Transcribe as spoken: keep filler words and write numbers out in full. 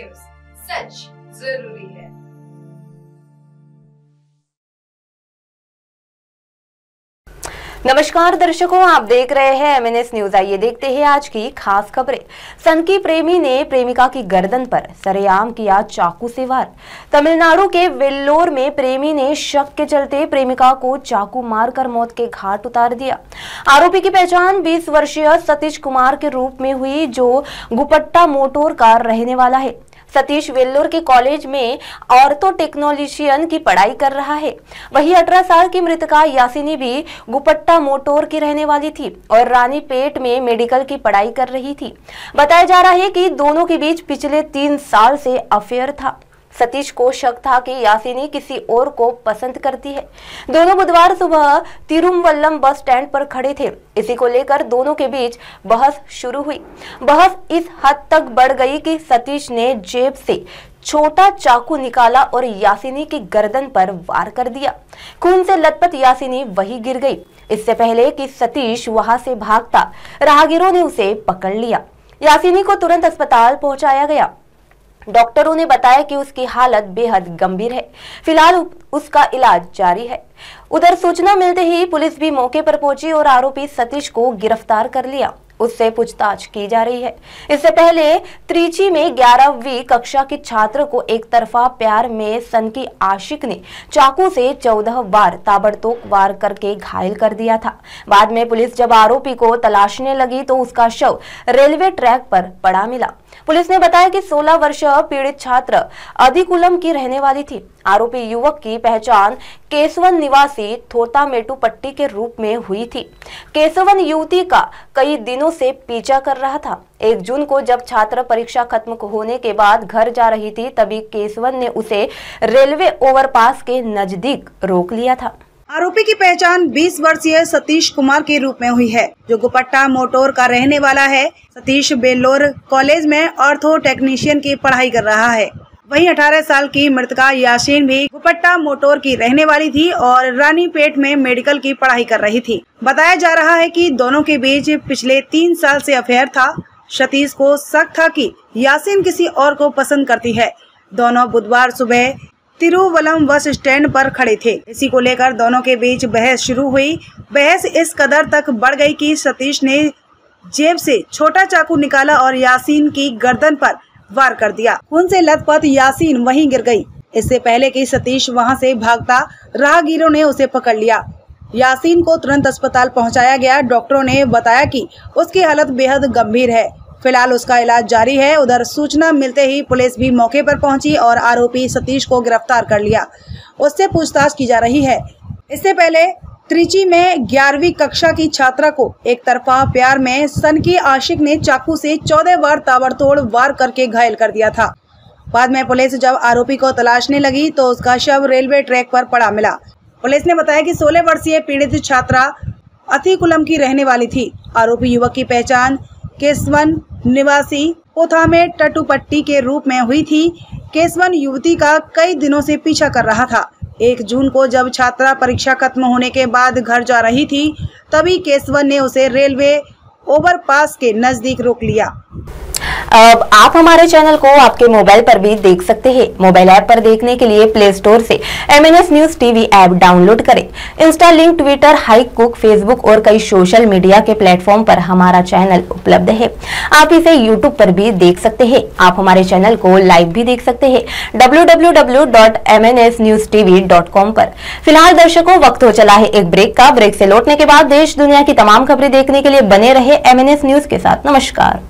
News सच जरूरी है। नमस्कार दर्शकों, आप देख रहे हैं एम एन एस न्यूज। आइए देखते हैं आज की खास खबरें। सन की प्रेमी ने प्रेमिका की गर्दन पर सरेआम किया चाकू से वार। तमिलनाडु के वेल्लोर में प्रेमी ने शक के चलते प्रेमिका को चाकू मारकर मौत के घाट उतार दिया। आरोपी की पहचान बीस वर्षीय सतीश कुमार के रूप में हुई, जो गुपट्टा मोटूर का रहने वाला है। सतीश वेल्लोर के कॉलेज में ऑर्थो टेक्नोलिशियन की पढ़ाई कर रहा है। वही अठारह साल की मृतका यासिनी भी गुपट्टा मोटूर की रहने वाली थी और रानीपेट में मेडिकल की पढ़ाई कर रही थी। बताया जा रहा है कि दोनों के बीच पिछले तीन साल से अफेयर था। सतीश को शक था कि यासिनी किसी और को पसंद करती है। दोनों बुधवार सुबह तिरुमवल्लम बस स्टैंड पर खड़े थे। इसी को लेकर दोनों के बीच बहस शुरू हुई। बहस इस हद तक बढ़ गई कि सतीश ने जेब से छोटा चाकू निकाला और यासिनी की गर्दन पर वार कर दिया। खून से लथपथ यासिनी वहीं गिर गई। इससे पहले कि सतीश वहां से भागता, राहगीरों ने उसे पकड़ लिया। यासिनी को तुरंत अस्पताल पहुंचाया गया। डॉक्टरों ने बताया कि उसकी हालत बेहद गंभीर है, फिलहाल उसका इलाज जारी है। उधर सूचना मिलते ही पुलिस भी मौके पर पहुंची और आरोपी सतीश को गिरफ्तार कर लिया। उससे पूछताछ की जा रही है। इससे पहले त्रिची में ग्यारहवीं कक्षा की छात्र को एक तरफा प्यार में सन की आशिक ने चाकू से चौदह बार ताबड़तोड़ वार करके घायल कर दिया था। बाद में पुलिस जब आरोपी को तलाशने लगी तो उसका शव रेलवे ट्रैक पर पड़ा मिला। पुलिस ने बताया कि सोलह वर्षीय पीड़ित छात्र अथिकुलम की रहने वाली थी। आरोपी युवक की पहचान केशवन निवासी पोथमेट्टुपट्टी के रूप में हुई थी। केशवन युवती का कई दिनों से पीछा कर रहा था। एक जून को जब छात्र परीक्षा खत्म होने के बाद घर जा रही थी, तभी केशवन ने उसे रेलवे ओवरपास के नजदीक रोक लिया था। आरोपी की पहचान बीस वर्षीय सतीश कुमार के रूप में हुई है, जो गुपट्टा मोटूर का रहने वाला है। सतीश बेलोर कॉलेज में ऑर्थो टेक्नीशियन की पढ़ाई कर रहा है। वहीं अठारह साल की मृतका यासिन भी गुपट्टा मोटूर की रहने वाली थी और रानीपेट में मेडिकल की पढ़ाई कर रही थी। बताया जा रहा है कि दोनों के बीच पिछले तीन साल से अफेयर था। सतीश को शक था कि यासिन किसी और को पसंद करती है। दोनों बुधवार सुबह तिरुवल्लम बस स्टैंड पर खड़े थे। इसी को लेकर दोनों के बीच बहस शुरू हुई। बहस इस कदर तक बढ़ गई कि सतीश ने जेब से छोटा चाकू निकाला और यासिन की गर्दन पर वार कर दिया। खून से लथपथ यासिन वहीं गिर गई। इससे पहले कि सतीश वहां से भागता, राहगीरों ने उसे पकड़ लिया। यासिन को तुरंत अस्पताल पहुँचाया गया। डॉक्टरों ने बताया कि उसकी हालत बेहद गंभीर है, फिलहाल उसका इलाज जारी है। उधर सूचना मिलते ही पुलिस भी मौके पर पहुंची और आरोपी सतीश को गिरफ्तार कर लिया। उससे पूछताछ की जा रही है। इससे पहले त्रिची में ग्यारहवीं कक्षा की छात्रा को एक तरफा प्यार में सन की आशिक ने चाकू से चौदह बार ताबड़तोड़ वार करके घायल कर दिया था। बाद में पुलिस जब आरोपी को तलाशने लगी तो उसका शव रेलवे ट्रैक पर पड़ा मिला। पुलिस ने बताया कि सोलह वर्षीय पीड़ित छात्रा अथिकुलम की रहने वाली थी। आरोपी युवक की पहचान केशवन निवासी पोथमेट्टुपट्टी के रूप में हुई थी। केशवन युवती का कई दिनों से पीछा कर रहा था। एक जून को जब छात्रा परीक्षा खत्म होने के बाद घर जा रही थी, तभी केशवन ने उसे रेलवे ओवरपास के नजदीक रोक लिया। अब आप हमारे चैनल को आपके मोबाइल पर भी देख सकते हैं। मोबाइल ऐप पर देखने के लिए प्ले स्टोर से M N S news TV app download करें। इंस्टा, लिंक, ट्विटर, हाइक कुक, फेसबुक और कई सोशल मीडिया के प्लेटफॉर्म पर हमारा चैनल उपलब्ध है। आप इसे यूट्यूब पर भी देख सकते हैं। आप हमारे चैनल को लाइव भी देख सकते हैं W W W dot M N S news TV dot com पर। फिलहाल दर्शकों, वक्त हो चला है एक ब्रेक का। ब्रेक से लौटने के बाद देश दुनिया की तमाम खबरें देखने के लिए बने रहे एम एन एस न्यूज के साथ। नमस्कार।